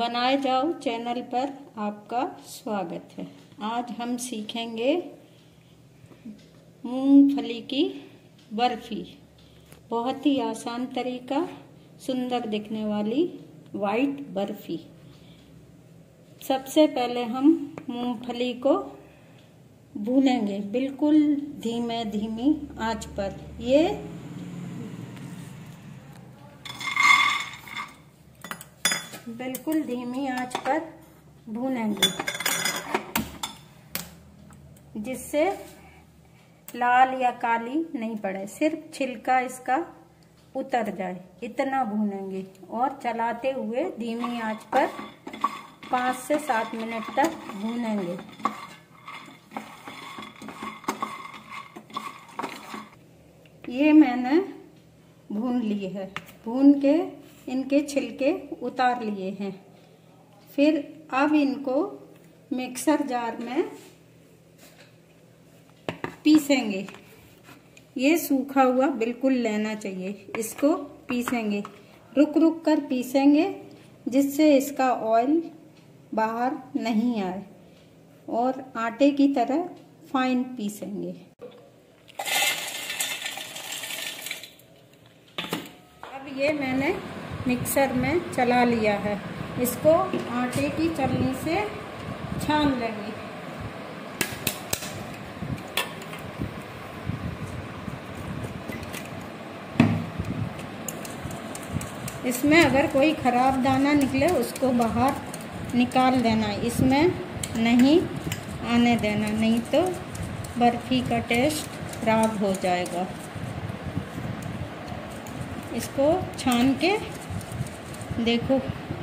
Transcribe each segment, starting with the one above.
बनाए जाओ चैनल पर आपका स्वागत है। आज हम सीखेंगे मूंगफली की बर्फी। बहुत ही आसान तरीका, सुंदर दिखने वाली वाइट बर्फी। सबसे पहले हम मूंगफली को भूनेंगे बिल्कुल धीमे धीमी आंच पर। ये बिल्कुल धीमी आंच पर भूनेंगे जिससे लाल या काली नहीं पड़े, सिर्फ छिलका इसका उतर जाए इतना भूनेंगे और चलाते हुए धीमी आंच पर 5 से 7 मिनट तक भूनेंगे। ये मैंने भून ली है, भून के इनके छिलके उतार लिए हैं। फिर अब इनको मिक्सर जार में पीसेंगे। ये सूखा हुआ बिल्कुल लेना चाहिए, इसको पीसेंगे, रुक रुक कर पीसेंगे जिससे इसका ऑयल बाहर नहीं आए और आटे की तरह फाइन पीसेंगे। अब ये मैंने मिक्सर में चला लिया है, इसको आटे की छलनी से छान लेंगे। इसमें अगर कोई खराब दाना निकले उसको बाहर निकाल देना, इसमें नहीं आने देना, नहीं तो बर्फी का टेस्ट खराब हो जाएगा। इसको छान के देखो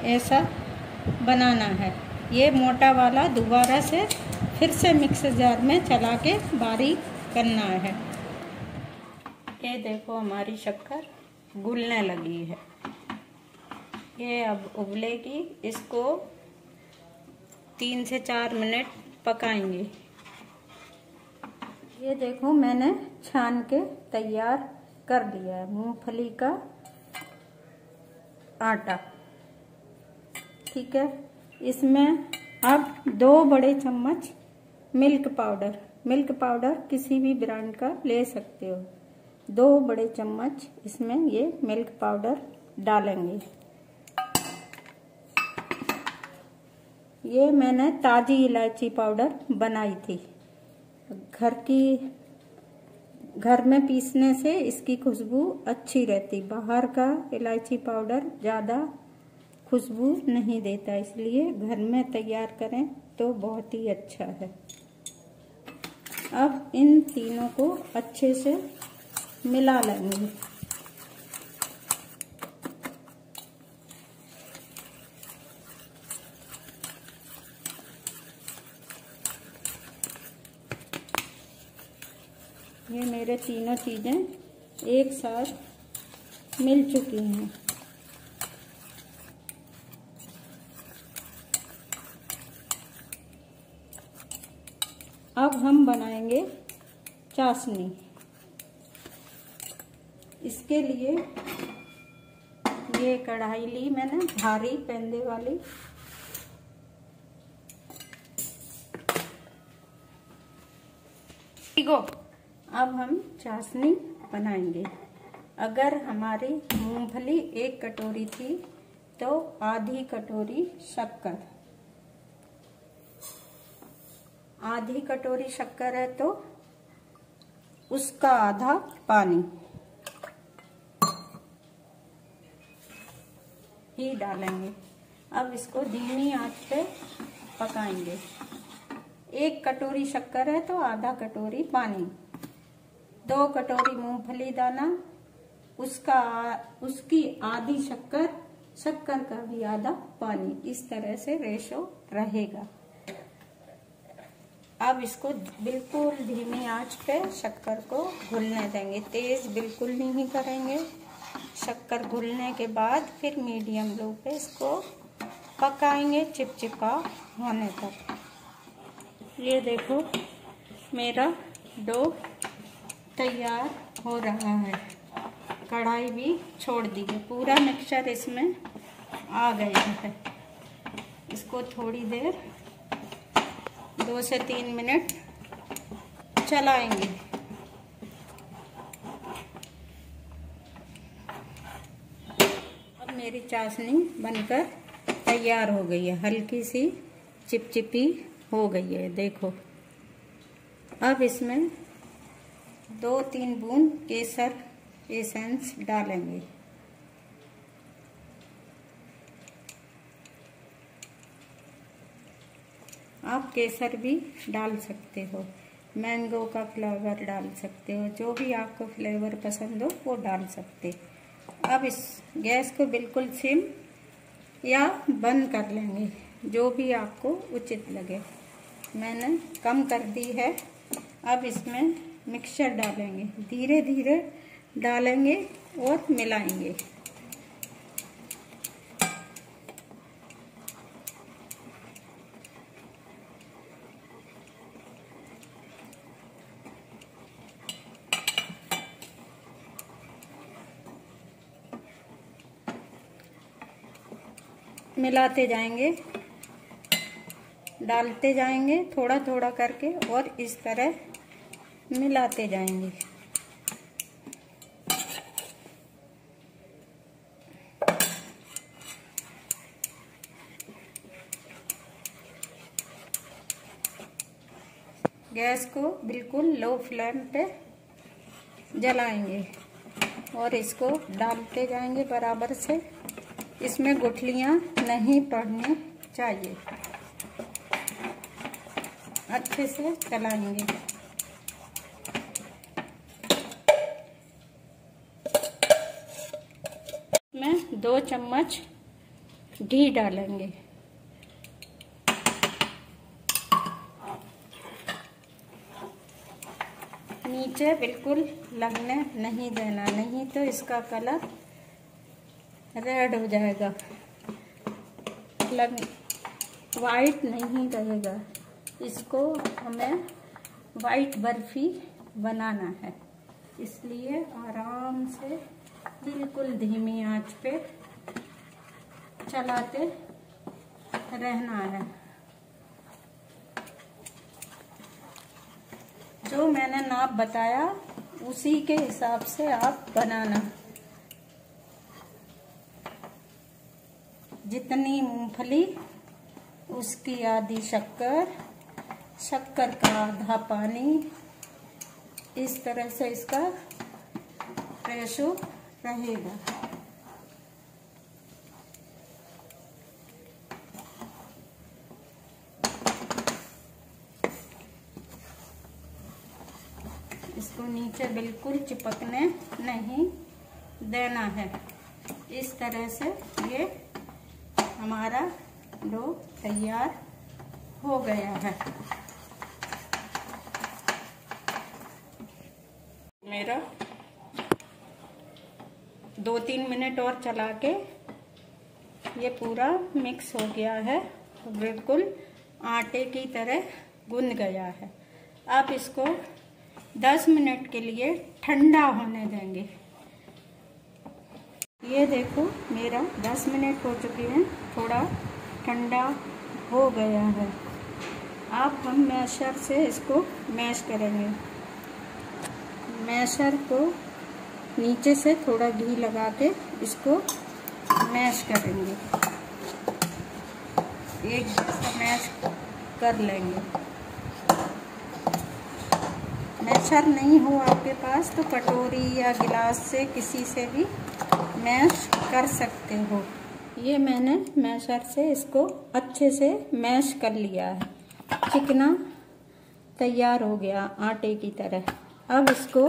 ऐसा बनाना है। ये मोटा वाला दोबारा से फिर से मिक्सर जार में चला के बारीक करना है। ये देखो हमारी शक्कर घुलने लगी है, ये अब उबलेगी। इसको 3 से 4 मिनट पकाएंगे। ये देखो मैंने छान के तैयार कर दिया है मूंगफली का आटा। ठीक है, इसमें अब 2 बड़े चम्मच मिल्क पाउडर किसी भी ब्रांड का ले सकते हो, 2 बड़े चम्मच इसमें ये मिल्क पाउडर डालेंगे। ये मैंने ताज़ी इलायची पाउडर बनाई थी, घर में पीसने से इसकी खुशबू अच्छी रहती, बाहर का इलायची पाउडर ज़्यादा खुशबू नहीं देता, इसलिए घर में तैयार करें तो बहुत ही अच्छा है। अब इन तीनों को अच्छे से मिला लेंगे। ये मेरे तीनों चीज़ें एक साथ मिल चुकी हैं। अब हम बनाएंगे चाशनी। इसके लिए ये कढ़ाई ली मैंने, भारी पेंदे वाली। अब हम चाशनी बनाएंगे। अगर हमारी मूंगफली 1 कटोरी थी तो आधी कटोरी शक्कर, है तो उसका आधा पानी ही डालेंगे। अब इसको धीमी आंच पे पकाएंगे। 1 कटोरी शक्कर है तो आधा कटोरी पानी, 2 कटोरी मूंगफली दाना, उसकी आधी शक्कर, का भी आधा पानी, इस तरह से रेशो रहेगा। अब इसको बिल्कुल धीमी आंच पे शक्कर को घुलने देंगे, तेज बिल्कुल नहीं करेंगे। शक्कर घुलने के बाद फिर मीडियम लो पे इसको पकाएंगे चिपचिपा होने तक। ये देखो मेरा डो तैयार हो रहा है, कढ़ाई भी छोड़ दी है, पूरा मिक्सचर इसमें आ गया है। इसको थोड़ी देर 2 से 3 मिनट चलाएंगे। अब मेरी चाशनी बनकर तैयार हो गई है, हल्की सी चिपचिपी हो गई है देखो। अब इसमें 2-3 बूंद केसर एसेंस डालेंगे। आप केसर भी डाल सकते हो, मैंगो का फ्लेवर डाल सकते हो, जो भी आपको फ्लेवर पसंद हो वो डाल सकते हो। अब इस गैस को बिल्कुल सिम या बंद कर लेंगे, जो भी आपको उचित लगे। मैंने कम कर दी है। अब इसमें मिक्सचर डालेंगे, धीरे धीरे डालेंगे और मिलाएंगे। मिलाते जाएंगे, डालते जाएंगे थोड़ा थोड़ा करके, और इस तरह मिलाते जाएंगे। गैस को बिल्कुल लो फ्लेम पे जलाएंगे और इसको डालते जाएंगे बराबर से। इसमें गुठलियाँ नहीं पड़नी चाहिए, अच्छे से चलाएंगे। इसमें 2 चम्मच घी डालेंगे। नीचे बिल्कुल लगने नहीं देना, नहीं तो इसका कलर रेड हो जाएगा, वाइट नहीं रहेगा। इसको हमें वाइट बर्फी बनाना है, इसलिए आराम से बिल्कुल धीमी आंच पे चलाते रहना है। जो मैंने नाप बताया उसी के हिसाब से आप बनाना। जितनी मूंगफली उसकी आधी शक्कर, शक्कर का आधा पानी, इस तरह से इसका रेशो रहेगा। इसको नीचे बिल्कुल चिपकने नहीं देना है। इस तरह से ये हमारा डो तैयार हो गया है। मेरा 2-3 मिनट और चला के ये पूरा मिक्स हो गया है, बिल्कुल आटे की तरह गूंद गया है। आप इसको 10 मिनट के लिए ठंडा होने देंगे। ये देखो मेरा 10 मिनट हो चुके हैं, थोड़ा ठंडा हो गया है। आप हम मैशर से इसको मैश करेंगे। मैशर को नीचे से थोड़ा घी लगा के इसको मैश करेंगे, एक से मैश कर लेंगे। मैशर नहीं हो आपके पास तो कटोरी या गिलास से किसी से भी मैश कर सकते हो। ये मैंने मैशर से इसको अच्छे से मैश कर लिया है, चिकना तैयार हो गया आटे की तरह। अब इसको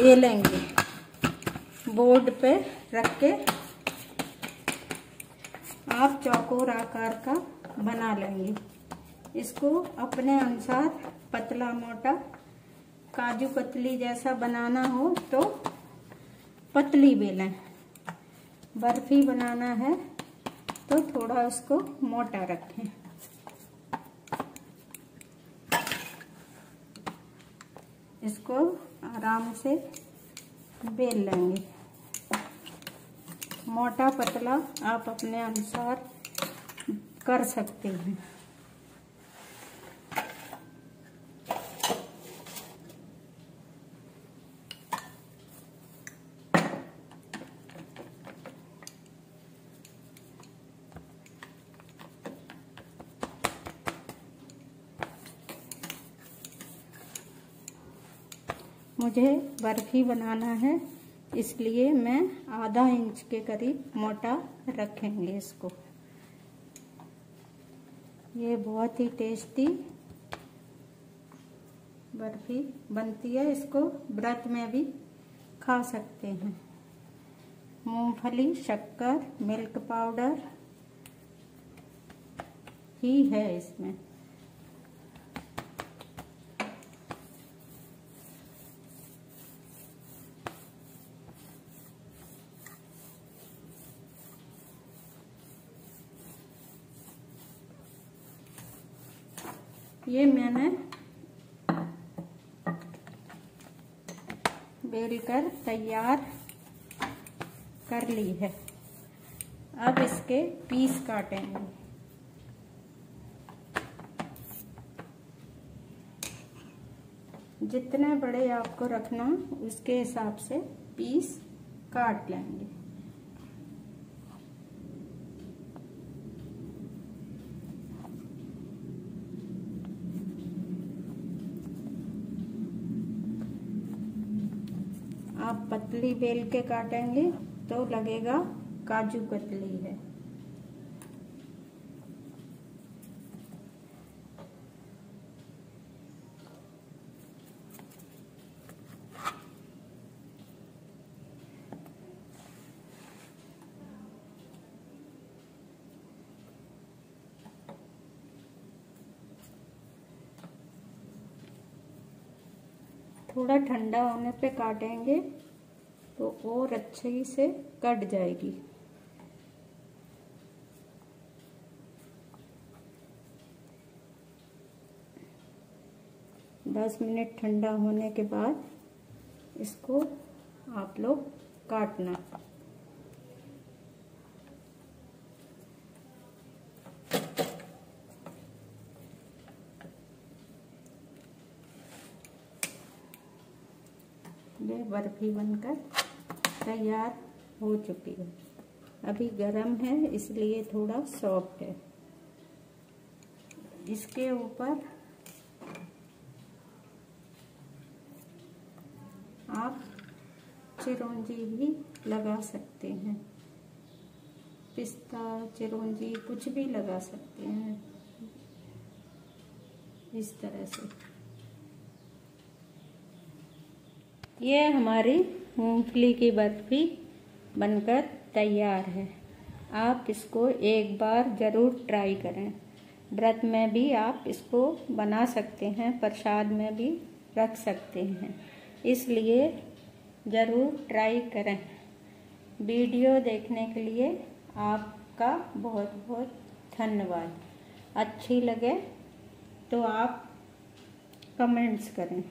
बेलेंगे, बोर्ड पे रख के आप चौकोर आकार का बना लेंगे। इसको अपने अनुसार पतला मोटा, काजू कतली जैसा बनाना हो तो पतली बेलें, बर्फी बनाना है तो थोड़ा उसको मोटा रखें। इसको आराम से बेल लेंगे। मोटा पतला आप अपने अनुसार कर सकते हैं। मुझे बर्फी बनाना है, इसलिए मैं आधा इंच के करीब मोटा रखेंगे इसको। ये बहुत ही टेस्टी बर्फी बनती है, इसको व्रत में भी खा सकते हैं। मूंगफली, शक्कर, मिल्क पाउडर ही है इसमें। ये मैंने बेलकर तैयार कर ली है। अब इसके पीस काटेंगे। जितने बड़े आपको रखना उसके हिसाब से पीस काट लेंगे। आप पतली बेल के काटेंगे तो लगेगा काजू कतली है। थोड़ा ठंडा होने पे काटेंगे तो और अच्छे से कट जाएगी। दस मिनट ठंडा होने के बाद इसको आप लोग काटना। ये बर्फी बनकर तैयार हो चुकी है। अभी गरम है इसलिए थोड़ा सॉफ्ट है। इसके ऊपर आप चिरौंजी भी लगा सकते हैं, पिस्ता, चिरौंजी कुछ भी लगा सकते हैं इस तरह से। ये हमारी मूंगफली की बर्फी बनकर तैयार है। आप इसको एक बार ज़रूर ट्राई करें। व्रत में भी आप इसको बना सकते हैं, प्रसाद में भी रख सकते हैं, इसलिए ज़रूर ट्राई करें। वीडियो देखने के लिए आपका बहुत बहुत धन्यवाद। अच्छी लगे तो आप कमेंट्स करें।